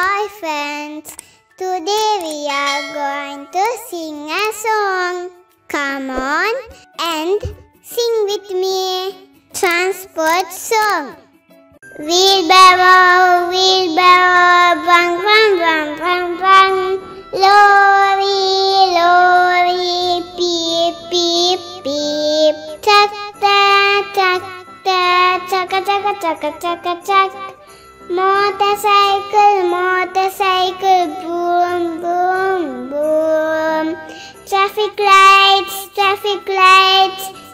Hi friends, today we are going to sing a song. Come on and sing with me. Transport song. Wheelbarrow, wheelbarrow, bang, bang, bang, bang, bang. Lorry, lorry, beep, beep, beep. Tractor, tractor, chaka, chaka, chaka, chaka, chaka. Motorcycle, motorcycle, boom, boom, boom. Traffic lights,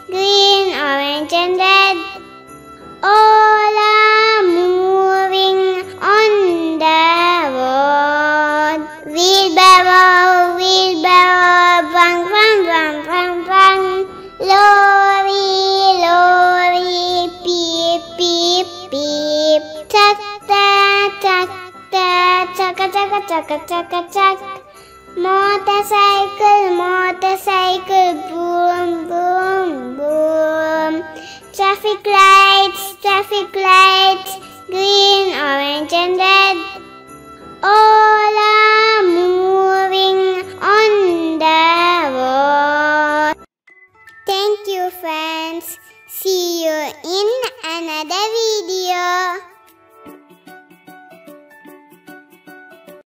green, orange and red. All are moving on the road. Wheelbarrow, wheelbarrow, bang, bang, bang, bang, bang. Lorry, lorry, beep, beep, beep. Chaka chaka chaka chaka chaka. Motorcycle, motorcycle, boom, boom, boom. Traffic lights, green, orange and red. All are moving.